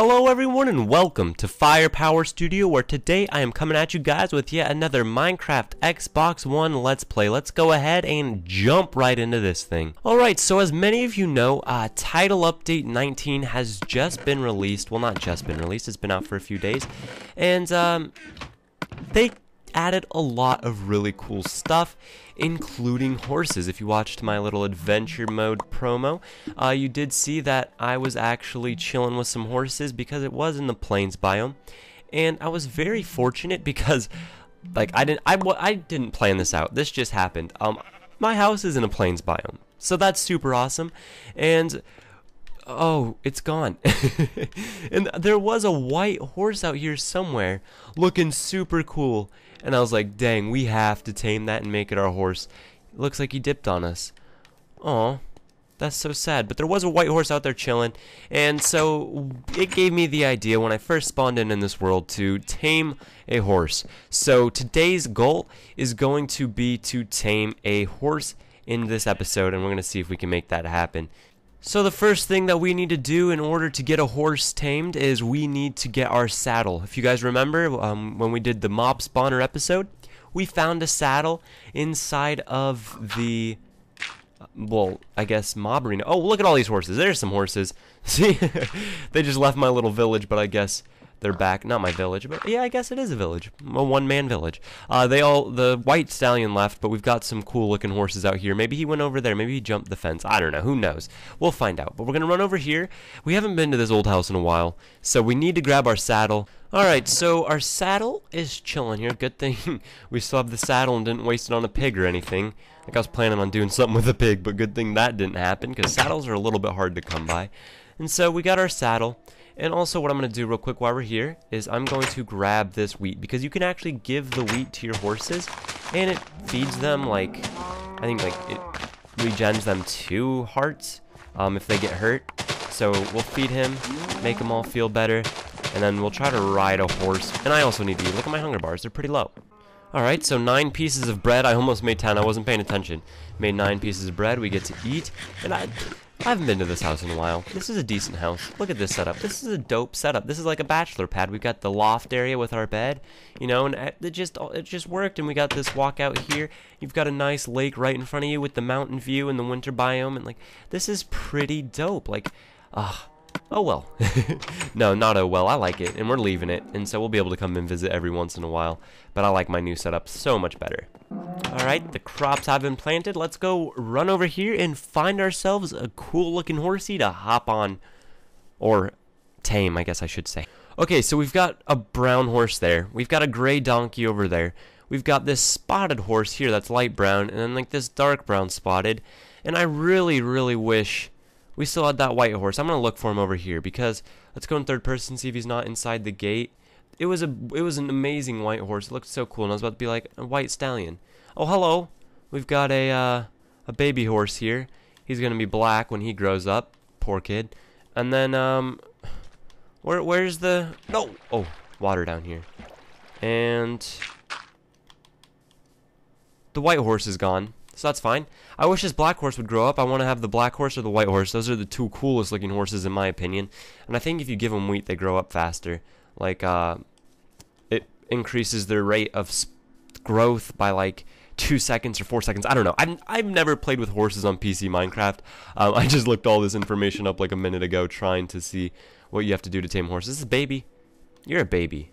Hello everyone and welcome to Firepower Studio, where today I am coming at you guys with yet another Minecraft Xbox One Let's Play. Let's go ahead and jump right into this thing. Alright, so as many of you know, Title Update 19 has just been released. Well, not just been released, it's been out for a few days. And they added a lot of really cool stuff, including horses. If you watched my little adventure mode promo, you did see that I was actually chilling with some horses because it was in the plains biome, and I was very fortunate because, like, I didn't plan this out. This just happened. My house is in a plains biome, so that's super awesome, and oh, it's gone. And there was a white horse out here somewhere looking super cool, and I was like, dang, we have to tame that and make it our horse. It looks like he dipped on us. Aw, that's so sad. But there was a white horse out there chilling, and so it gave me the idea when I first spawned in this world to tame a horse. So today's goal is going to be to tame a horse in this episode, and we're going to see if we can make that happen. So the first thing that we need to do in order to get a horse tamed is we need to get our saddle. If you guys remember, when we did the mob spawner episode, we found a saddle inside of the, well, I guess mob arena. Oh, look at all these horses. There's some horses. See, they just left my little village, but I guess they're back. Not my village, but yeah, I guess it is a village. A one-man village. The white stallion left, but we've got some cool-looking horses out here. Maybe he went over there. Maybe he jumped the fence. I don't know. Who knows? We'll find out. But we're going to run over here. We haven't been to this old house in a while, so we need to grab our saddle. Alright, so our saddle is chilling here. Good thing we still have the saddle and didn't waste it on a pig or anything. Like, I was planning on doing something with a pig, but good thing that didn't happen, because saddles are a little bit hard to come by. And so we got our saddle. And also what I'm going to do real quick while we're here is I'm going to grab this wheat, because you can actually give the wheat to your horses and it feeds them, like, I think, like, it regens them 2 hearts if they get hurt. So we'll feed him, make them all feel better, and then we'll try to ride a horse. And I also need to eat. Look at my hunger bars. They're pretty low. Alright, so 9 pieces of bread. I almost made 10. I wasn't paying attention. Made 9 pieces of bread. We get to eat. And I haven't been to this house in a while. This is a decent house. Look at this setup. This is a dope setup. This is like a bachelor pad. We've got the loft area with our bed, you know, and it just worked, and we got this walk out here. You've got a nice lake right in front of you with the mountain view and the winter biome, and, like, this is pretty dope. Like, oh well. No, not oh well. I like it, and we're leaving it, and so we'll be able to come and visit every once in a while, but I like my new setup so much better. Alright, the crops have been planted. Let's go run over here and find ourselves a cool looking horsey to hop on. Or tame, I guess I should say. Okay, so we've got a brown horse there. We've got a gray donkey over there. We've got this spotted horse here that's light brown, and then, like, this dark brown spotted. And I really, really wish we still had that white horse. I'm going to look for him over here, because let's go in third person, see if he's not inside the gate. It was an amazing white horse. It looked so cool, and I was about to be like, a white stallion. Oh, hello. We've got a baby horse here. He's gonna be black when he grows up. Poor kid. And then where's the no? Oh, water down here. And the white horse is gone. So that's fine. I wish this black horse would grow up. I want to have the black horse or the white horse. Those are the 2 coolest looking horses in my opinion. And I think if you give them wheat, they grow up faster. Like, it increases their rate of growth by, like, 2 seconds or 4 seconds. I don't know. I've never played with horses on PC Minecraft. I just looked all this information up, like, a minute ago, trying to see what you have to do to tame horses. This is a baby. You're a baby.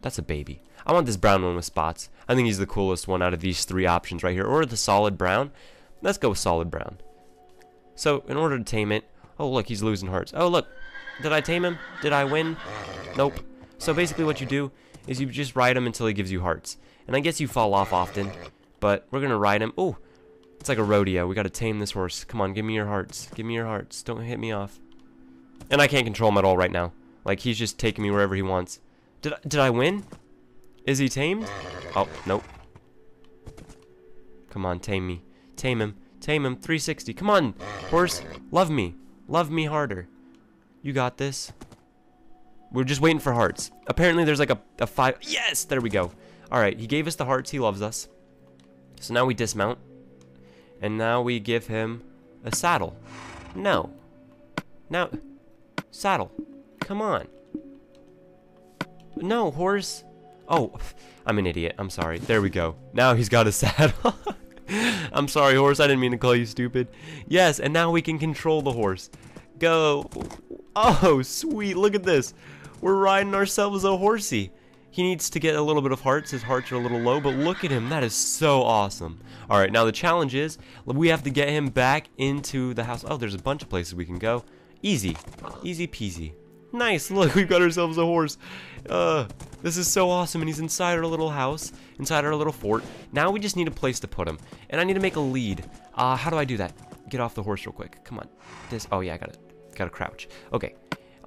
That's a baby. I want this brown one with spots. I think he's the coolest one out of these 3 options right here. Or the solid brown. Let's go with solid brown. So, in order to tame it, oh, look, he's losing hearts. Oh, look. Did I tame him? Did I win? Nope. So basically what you do is you just ride him until he gives you hearts. And I guess you fall off often, but we're going to ride him. Oh, it's like a rodeo. We got to tame this horse. Come on, give me your hearts. Give me your hearts. Don't hit me off. And I can't control him at all right now. Like, he's just taking me wherever he wants. Did I win? Is he tamed? Oh, nope. Come on, tame me. Tame him. Tame him. 360. Come on, horse. Love me. Love me harder. You got this. We're just waiting for hearts. Apparently there's like a 5. Yes, there we go. Alright, he gave us the hearts. He loves us. So now we dismount. And now we give him a saddle. No. Now, saddle. Come on. No, horse. Oh, I'm an idiot. I'm sorry. There we go. Now he's got a saddle. I'm sorry, horse. I didn't mean to call you stupid. Yes, and now we can control the horse. Go. Oh, sweet. Look at this. We're riding ourselves a horsey. He needs to get a little bit of hearts. His hearts are a little low, but look at him. That is so awesome. All right, now the challenge is we have to get him back into the house. Oh, there's a bunch of places we can go. Easy. Easy peasy. Nice. Look, we've got ourselves a horse. This is so awesome, and he's inside our little house, inside our little fort. Now we just need a place to put him, and I need to make a lead. How do I do that? Get off the horse real quick. Come on. This. Oh, yeah, I got it. Got to crouch. Okay.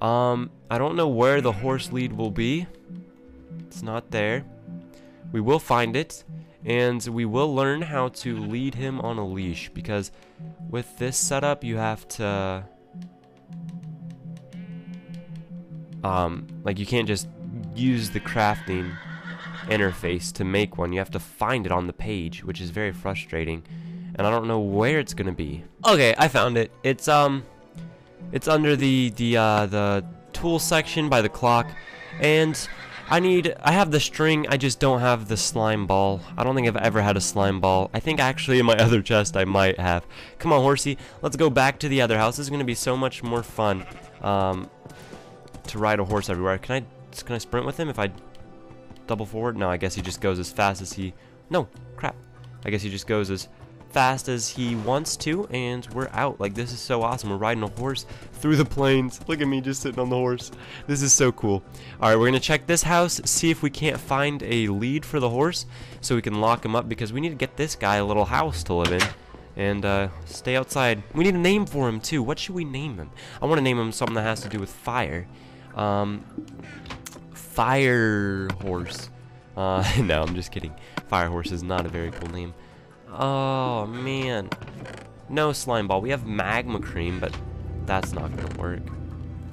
I don't know where the horse lead will be. It's not there. We will find it, and we will learn how to lead him on a leash, because with this setup, you have to... like, you can't just use the crafting interface to make one. You have to find it on the page, which is very frustrating, and I don't know where it's gonna be. Okay, I found it. It's under the tool section by the clock, and I have the string. I just don't have the slime ball. I don't think I've ever had a slime ball. I think actually in my other chest I might have. Come on, horsey, let's go back to the other house. This is gonna be so much more fun. To ride a horse everywhere. Can I sprint with him if I double forward? No, I guess he just goes as fast as he... No, crap. I guess he just goes as fast as he wants to, and we're out. Like, this is so awesome. We're riding a horse through the plains. Look at me just sitting on the horse. This is so cool. All right, we're going to check this house, see if we can't find a lead for the horse so we can lock him up, because we need to get this guy a little house to live in. And stay outside. We need a name for him, too. What should we name him? I want to name him something that has to do with fire. Fire horse. No, I'm just kidding. Fire horse is not a very cool name. Oh, man. No slime ball. We have magma cream, but that's not going to work.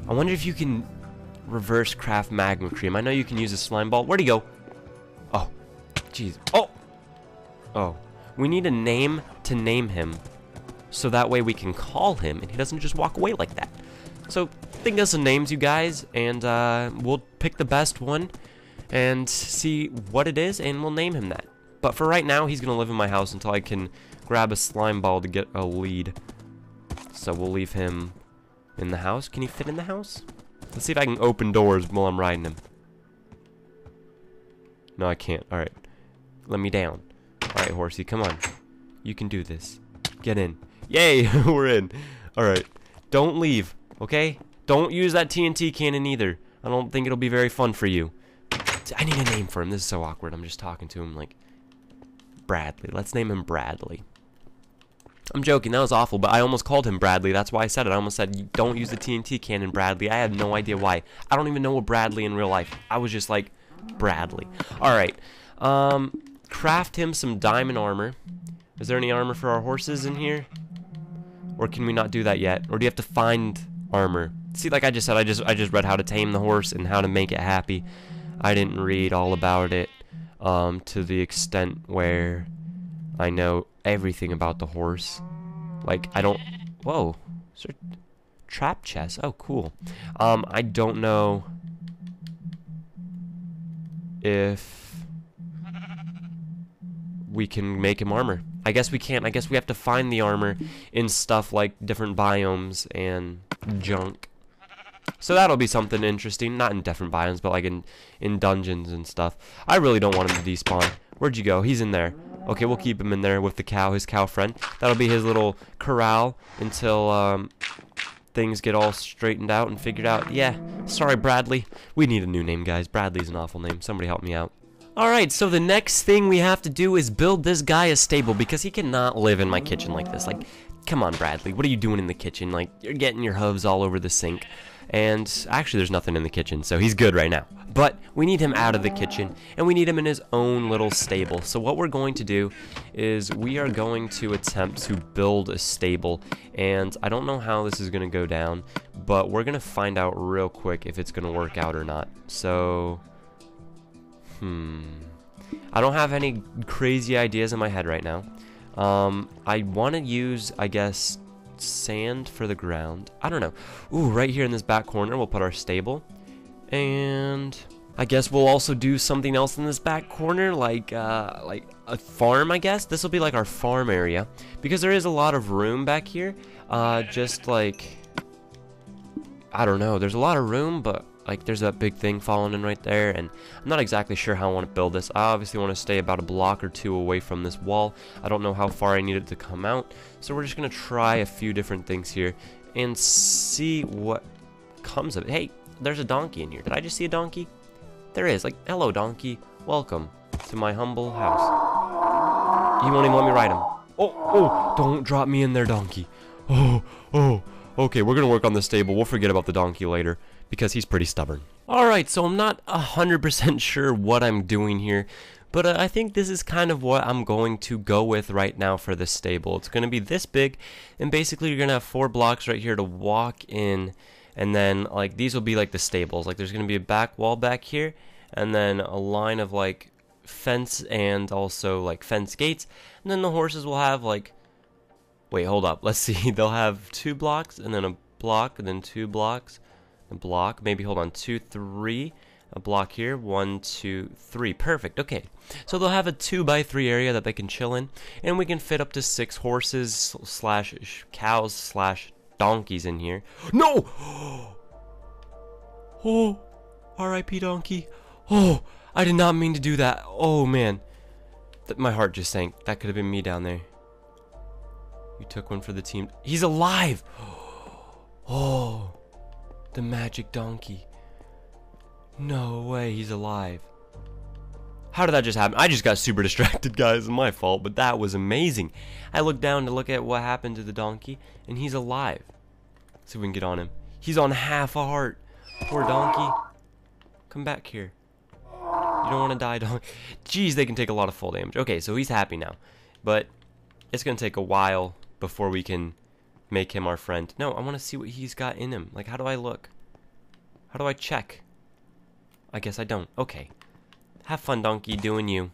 I wonder if you can reverse craft magma cream. I know you can use a slime ball. Where'd he go? Oh, jeez. Oh! Oh. We need a name to name him, so that way we can call him and he doesn't just walk away like that. So think of some names, you guys, and we'll pick the best one and see what it is, and we'll name him that. But for right now, he's gonna live in my house until I can grab a slime ball to get a lead. So we'll leave him in the house. Can he fit in the house? Let's see if I can open doors while I'm riding him. No, I can't. All right, let me down. All right, horsey, come on. You can do this. Get in. Yay, we're in. All right, don't leave. Okay, don't use that TNT cannon either. I don't think it'll be very fun for you. I need a name for him. This is so awkward. I'm just talking to him like Bradley. Let's name him Bradley. I'm joking. That was awful, but I almost called him Bradley. That's why I said it. I almost said, don't use the TNT cannon, Bradley. I had no idea why. I don't even know a Bradley in real life. I was just like, Bradley. All right. Craft him some diamond armor. Is there any armor for our horses in here? Or can we not do that yet? Or do you have to find... armor. See, like I just said, I just read how to tame the horse and how to make it happy. I didn't read all about it to the extent where I know everything about the horse. Like, I don't... Whoa. Is there a trap chest? Oh, cool. I don't know if we can make him armor. I guess we can't. I guess we have to find the armor in stuff like different biomes and... junk. So that'll be something interesting. Not in different biomes, but like in dungeons and stuff. I really don't want him to despawn. Where'd you go? He's in there. Okay, we'll keep him in there with the cow, his cow friend. That'll be his little corral until things get all straightened out and figured out. Yeah, sorry, Bradley. We need a new name, guys. Bradley's an awful name. Somebody help me out. Alright, so the next thing we have to do is build this guy a stable, because he cannot live in my kitchen like this. Like, come on, Bradley, what are you doing in the kitchen? Like, you're getting your hooves all over the sink. And actually, there's nothing in the kitchen, so he's good right now. But we need him out of the kitchen, and we need him in his own little stable. So what we're going to do is we are going to attempt to build a stable. And I don't know how this is going to go down, but we're going to find out real quick if it's going to work out or not. So... I don't have any crazy ideas in my head right now. I want to use, I guess, sand for the ground. I don't know. Ooh, right here in this back corner, we'll put our stable. And I guess we'll also do something else in this back corner, like a farm, I guess. This will be like our farm area, because there is a lot of room back here. Just like, I don't know, there's a lot of room, but like there's that big thing falling in right there, and I'm not exactly sure how I want to build this. I obviously want to stay about a block or two away from this wall. I don't know how far I need it to come out, so we're just gonna try a few different things here and see what comes of it. Hey, there's a donkey in here. Did I just see a donkey? There is. Like, hello donkey, welcome to my humble house. He won't even let me ride him. Oh, don't drop me in there, donkey. Oh. Okay, we're gonna work on the stable. We'll forget about the donkey later, because he's pretty stubborn. Alright, so I'm not 100% sure what I'm doing here, but I think this is kind of what I'm going to go with right now for this stable. It's gonna be this big, and basically you're gonna have 4 blocks right here to walk in, and then like these will be like the stables. Like there's gonna be a back wall back here, and then a line of like fence and also like fence gates, and then the horses will have like, wait, hold up, let's see, they'll have 2 blocks, and then a block, and then 2 blocks, a block, maybe, hold on, 2, 3, a block here, 1, 2, 3, perfect. Okay, so they'll have a 2x3 area that they can chill in, and we can fit up to 6 horses slash cows slash donkeys in here. No! Oh, R.I.P. donkey. Oh, I did not mean to do that. Oh, man, my heart just sank. That could have been me down there. You took one for the team. He's alive! Oh, the magic donkey. No way, he's alive. How did that just happen? I just got super distracted, guys. It's my fault, but that was amazing. I looked down to look at what happened to the donkey, and he's alive. Let's see if we can get on him. He's on half a heart. Poor donkey. Come back here. You don't want to die, donkey. Jeez, they can take a lot of full damage. Okay, so he's happy now, but it's going to take a while before we can make him our friend. No, I want to see what he's got in him. Like, how do I look? How do I check? I guess I don't. Okay. Have fun, donkey, doing you.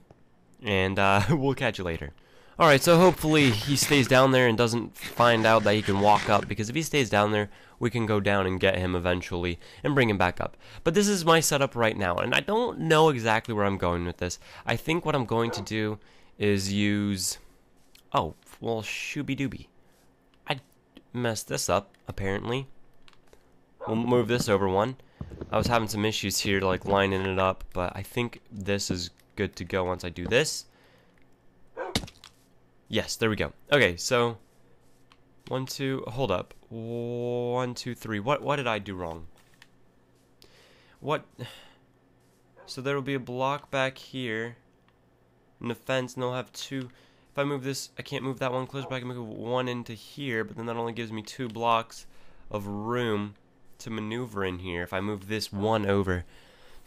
And we'll catch you later. Alright, so hopefully he stays down there and doesn't find out that he can walk up, because if he stays down there, we can go down and get him eventually and bring him back up. But this is my setup right now, and I don't know exactly where I'm going with this. I think what I'm going to do is use... oh, well, shooby-dooby. I messed this up, apparently. We'll move this over one. I was having some issues here, like, lining it up, but I think this is good to go once I do this. Yes, there we go. Okay, so, 1, 2, hold up. 1, 2, 3. What did I do wrong? What? So there will be a block back here, and a fence, and they'll have 2... If I move this, I can't move that one closer, but I can move one into here, but then that only gives me 2 blocks of room to maneuver in here if I move this one over.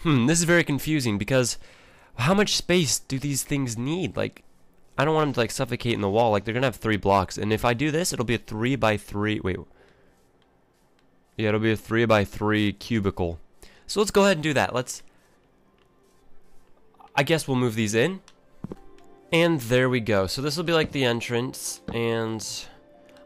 This is very confusing, because how much space do these things need? Like, I don't want them to, like, suffocate in the wall. Like, they're gonna have 3 blocks, and if I do this, it'll be a 3x3, wait. Yeah, it'll be a 3x3 cubicle. So let's go ahead and do that. Let's, I guess we'll move these in. And there we go. So this will be like the entrance, and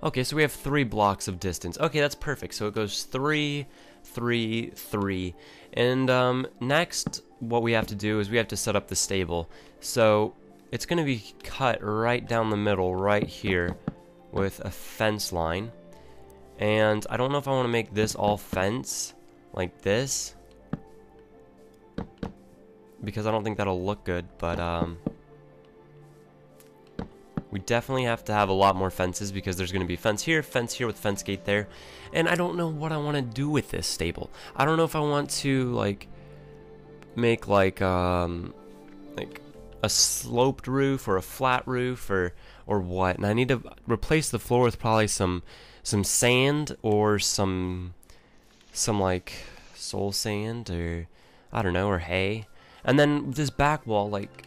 okay, so we have 3 blocks of distance. Okay, that's perfect. So it goes 3, 3, 3, and next what we have to do is we have to set up the stable. So it's gonna be cut right down the middle right here with a fence line, and I don't know if I want to make this all fence like this, because I don't think that'll look good, but we definitely have to have a lot more fences, because there's going to be fence here with fence gate there. And I don't know what I want to do with this stable. I don't know if I want to, like, make, like a sloped roof or a flat roof or what. And I need to replace the floor with probably some sand or some, like, soul sand or, I don't know, or hay. And then this back wall, like...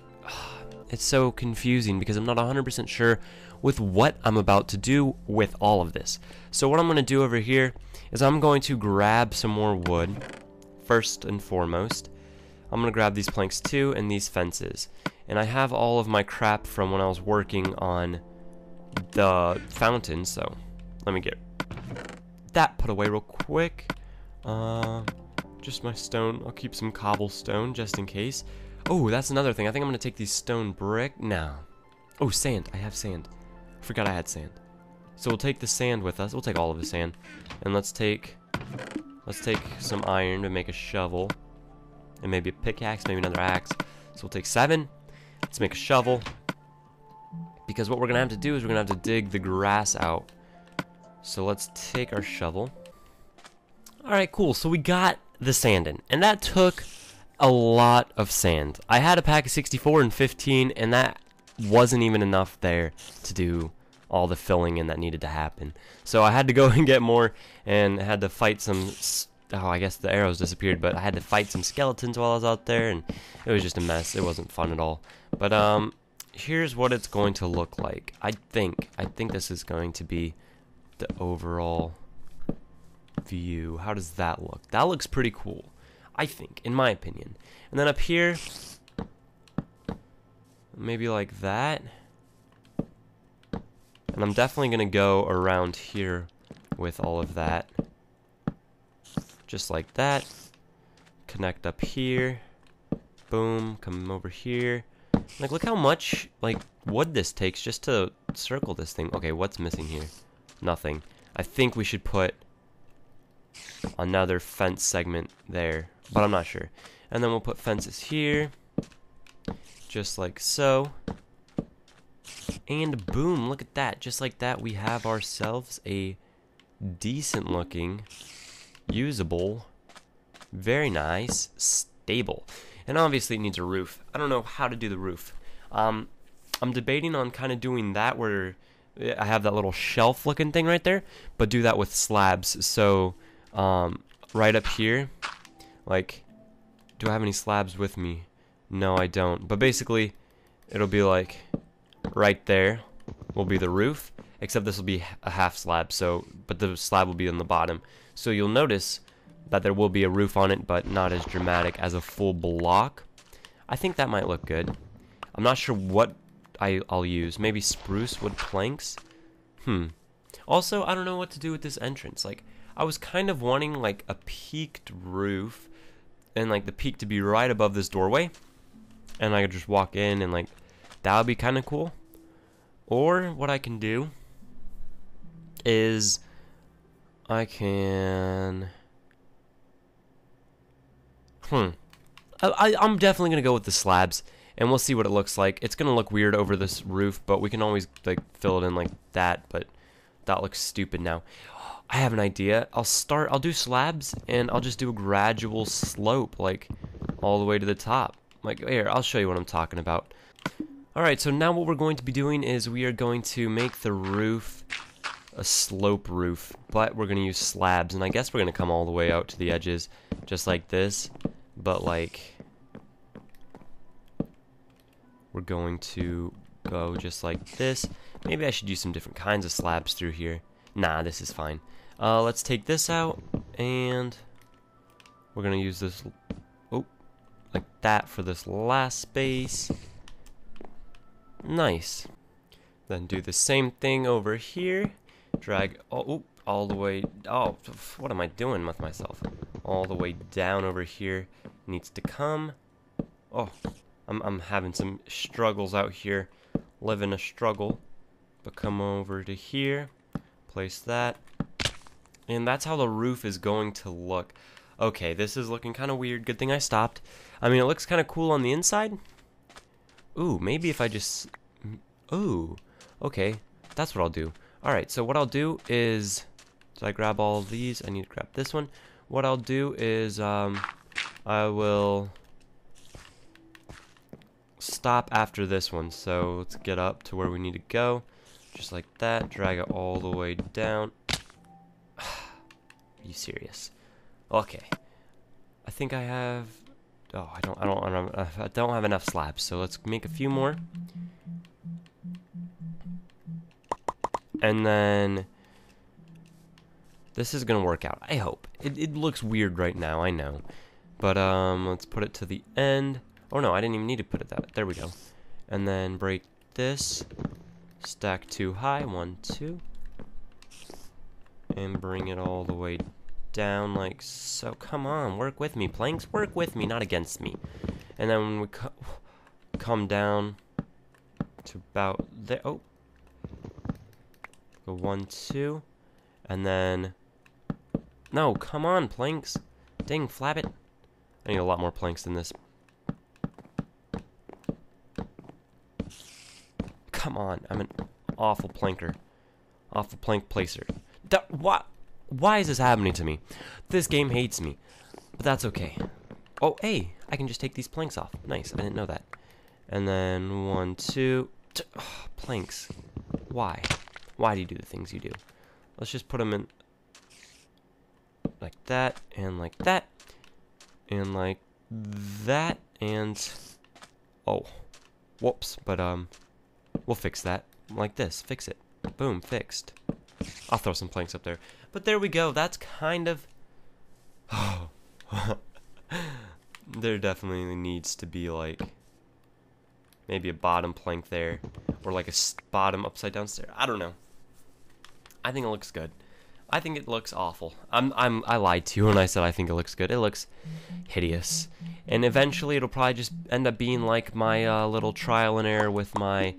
it's so confusing, because I'm not 100% sure with what I'm about to do with all of this. So what I'm going to do over here is I'm going to grab some more wood, first and foremost. I'm going to grab these planks too, and these fences. And I have all of my crap from when I was working on the fountain, so Let me get that put away real quick. Just my stone. I'll keep some cobblestone just in case. Oh, that's another thing. I think I'm going to take these stone brick now. Oh, sand. I have sand. Forgot I had sand. So we'll take the sand with us. We'll take all of the sand. And let's take some iron to make a shovel. And maybe a pickaxe, maybe another axe. So we'll take 7. Let's make a shovel. Because what we're going to have to do is we're going to have to dig the grass out. So let's take our shovel. Alright, cool. So we got the sand in. And that took a lot of sand. I had a pack of 64 and 15, and that wasn't even enough there to do all the filling in that needed to happen. So I had to go and get more, and had to fight some... Oh, I guess the arrows disappeared, but I had to fight some skeletons while I was out there, and it was just a mess. It wasn't fun at all. But here's what it's going to look like. I think this is going to be the overall view. How does that look? That looks pretty cool, I think, in my opinion. And then up here, maybe like that. And I'm definitely gonna go around here with all of that. Just like that. Connect up here. Boom. Come over here. Like, look how much, like, wood this takes just to circle this thing. Okay, what's missing here? Nothing. I think we should put another fence segment there, but I'm not sure. And then we'll put fences here. Just like so. And boom, look at that. Just like that, we have ourselves a decent looking... usable, very nice, stable. And obviously it needs a roof. I don't know how to do the roof. I'm debating on kind of doing that where I have that little shelf looking thing right there, but do that with slabs. So right up here, like, do I have any slabs with me? No, I don't. But basically it'll be like right there will be the roof, except this will be a half slab, so, but the slab will be on the bottom. So you'll notice that there will be a roof on it, but not as dramatic as a full block. I think that might look good. I'm not sure what I'll use. Maybe spruce wood planks? Also, I don't know what to do with this entrance. Like, I was kind of wanting, like, a peaked roof, and, like, the peak to be right above this doorway. And I could just walk in, and, like, that would be kind of cool. Or what I can do is... I'm definitely going to go with the slabs, and we'll see what it looks like. It's going to look weird over this roof, but we can always, like, fill it in like that, but that looks stupid now. I have an idea. I'll do slabs, and I'll just do a gradual slope, like, all the way to the top. Like, here, I'll show you what I'm talking about. Alright, so now what we're going to be doing is we are going to make the roof... a slope roof, but we're gonna use slabs, and I guess we're gonna come all the way out to the edges just like this, but like we're going to go just like this. Maybe I should use some different kinds of slabs through here. Nah, this is fine. Let's take this out, and we're gonna use this like that for this last space. Nice. Then do the same thing over here. Drag all the way. Oh, what am I doing with myself? All the way down over here needs to come. Oh, I'm having some struggles out here, living a struggle. But come over to here, place that, and that's how the roof is going to look. Okay, this is looking kind of weird. Good thing I stopped. I mean, it looks kind of cool on the inside. Ooh, maybe if I just. Ooh, okay, that's what I'll do. Alright, so what I'll do is... Did I grab all of these? I need to grab this one. What I'll do is I will stop after this one. So let's get up to where we need to go. Just like that. Drag it all the way down. Are you serious? Okay. I think I have... Oh, I don't have enough slabs. So let's make a few more. And then this is gonna work out, I hope. It looks weird right now, I know, but let's put it to the end. Oh no, I didn't even need to put it that. There we go. And then break this. Stack too high. 1, 2. and bring it all the way down like so. Come on, work with me, planks, work with me, not against me. And then when we come down to about there, oh, go 1, 2, and then no, come on, planks, dang, flab it. I need a lot more planks than this. Come on, I'm an awful planker. Awful plank placer. Why is this happening to me? This game hates me. But that's okay. Oh, hey, I can just take these planks off. Nice, I didn't know that. And then 1, 2... Oh, planks. Why? Why do you do the things you do? Let's just put them in... like that, and like that. And like that, and... oh. Whoops, but we'll fix that. Like this. Fix it. Boom. Fixed. I'll throw some planks up there. But there we go. That's kind of... oh. There definitely needs to be, like... maybe a bottom plank there. Or, like, a bottom upside down stair. I don't know. I think it looks good. I think it looks awful. I lied to you when I said I think it looks good. It looks hideous. And eventually it'll probably just end up being, like, my little trial and error with my...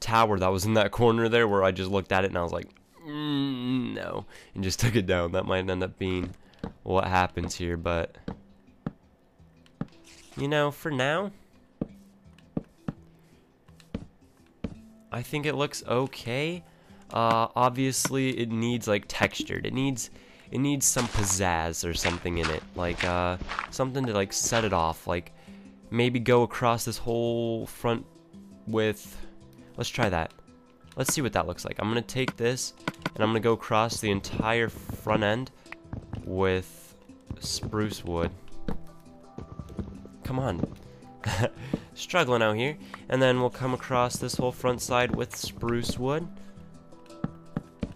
tower that was in that corner there where I just looked at it and I was like no, and just took it down. That might end up being what happens here, but you know, for now I think it looks okay. Obviously it needs like textured, it needs some pizzazz or something in it, like something to like set it off, like maybe go across this whole front with... let's try that. Let's see what that looks like. I'm going to take this, and I'm going to go across the entire front end with spruce wood. Come on. Struggling out here. And then we'll come across this whole front side with spruce wood.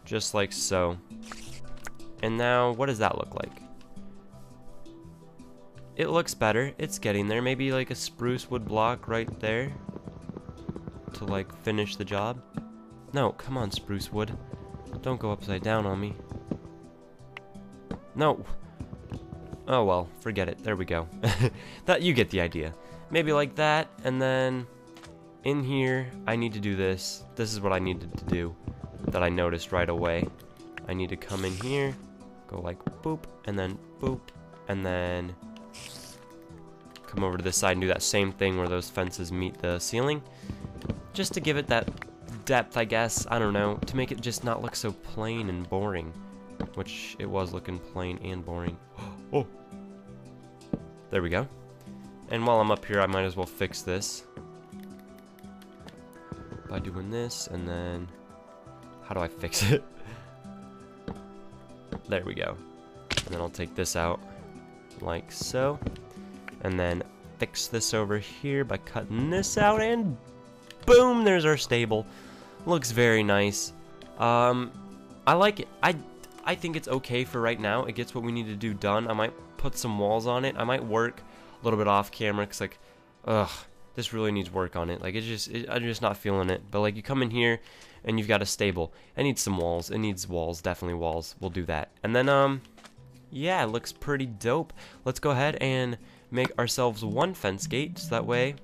Just like so. And now, what does that look like? It looks better. It's getting there. Maybe like a spruce wood block right there. To like finish the job. No, come on, spruce wood, don't go upside down on me. No. Oh well, forget it. There we go. That, you get the idea. Maybe like that, and then in here I need to do this. This is what I needed to do that I noticed right away. I need to come in here, go like boop, and then boop, and then come over to this side and do that same thing where those fences meet the ceiling. Just to give it that depth, I guess, I don't know, to make it just not look so plain and boring, which it was looking plain and boring. Oh, there we go. And while I'm up here, I might as well fix this by doing this, and then how do I fix it? There we go. And then I'll take this out like so, and then fix this over here by cutting this out, and boom, there's our stable. Looks very nice. I like it. I think it's okay for right now. It gets what we need to do done. I might put some walls on it. I might work a little bit off camera because, like, ugh, this really needs work on it. Like, it's just, I'm just not feeling it. But, like, you come in here and you've got a stable. It needs some walls. It needs walls, definitely walls. We'll do that. And then, yeah, it looks pretty dope. Let's go ahead and make ourselves one fence gate so that way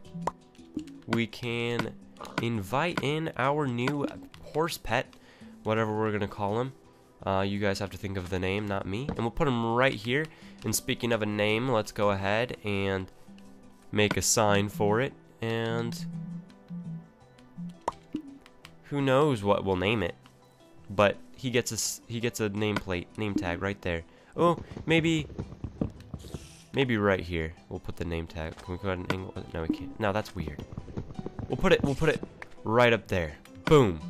we can... invite in our new horse pet, whatever we're gonna call him. You guys have to think of the name, not me. And we'll put him right here. And speaking of a name, let's go ahead and make a sign for it. And who knows what we'll name it? But he gets a nameplate, name tag right there. Oh, maybe right here. We'll put the name tag. Can we go ahead and angle? No, we can't. No, that's weird. We'll put it right up there. Boom.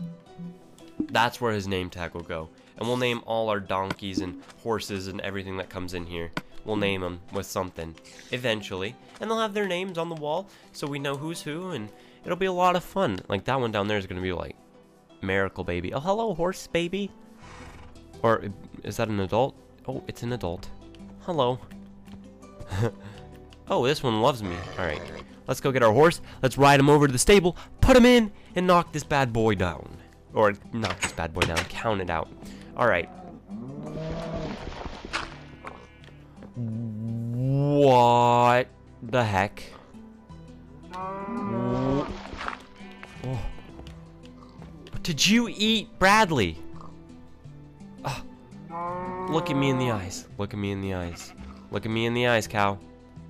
That's where his name tag will go. And we'll name all our donkeys and horses and everything that comes in here. We'll name them with something eventually. And they'll have their names on the wall so we know who's who, and it'll be a lot of fun. Like that one down there is going to be like Miracle Baby. Oh, hello, horse baby. Or is that an adult? Oh, it's an adult. Hello. Oh, this one loves me. All right. Let's go get our horse, let's ride him over to the stable, put him in, and knock this bad boy down. Or, knock this bad boy down, count it out. Alright. What the heck? Oh. Did you eat Bradley? Oh. Look at me in the eyes. Look at me in the eyes. Look at me in the eyes, cow.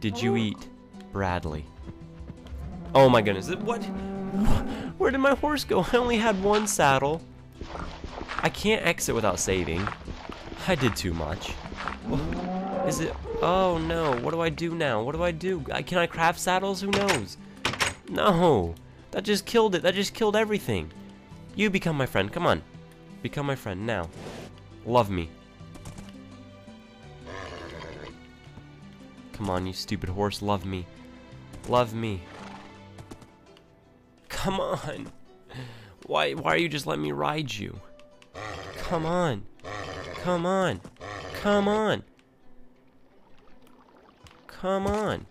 Did you eat Bradley? Oh my goodness. What? Where did my horse go? I only had one saddle. I can't exit without saving. I did too much. Oh, is it? Oh no. What do I do now? What do I do? Can I craft saddles? Who knows? No. That just killed it. That just killed everything. You become my friend. Come on. Become my friend now. Love me. Come on, you stupid horse. Love me. Love me. Come on. Why are you just letting me ride you? Come on. Come on. Come on. Come on.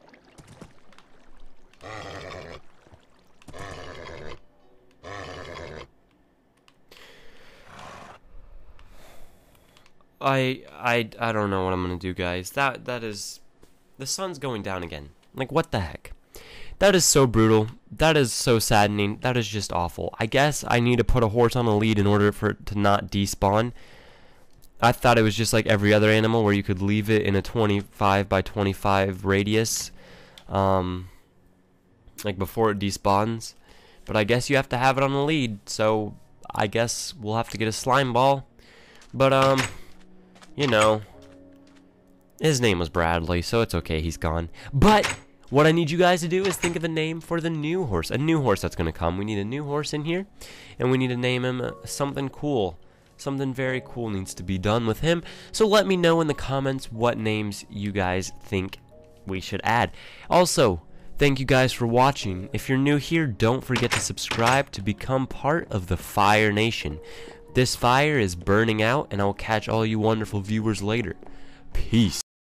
I don't know what I'm going to do, guys. That is, the sun's going down again. Like, what the heck? That is so brutal. That is so saddening. That is just awful. I guess I need to put a horse on a lead in order for it to not despawn. I thought it was just like every other animal where you could leave it in a 25 by 25 radius. Like before it despawns. But I guess you have to have it on a lead. So I guess we'll have to get a slime ball. But, you know. His name was Bradley, so it's okay. He's gone. But what I need you guys to do is think of a name for the new horse. A new horse that's going to come. We need a new horse in here. And we need to name him something cool. Something very cool needs to be done with him. So let me know in the comments what names you guys think we should add. Also, thank you guys for watching. If you're new here, don't forget to subscribe to become part of the Fire Nation. This fire is burning out, and I'll catch all you wonderful viewers later. Peace.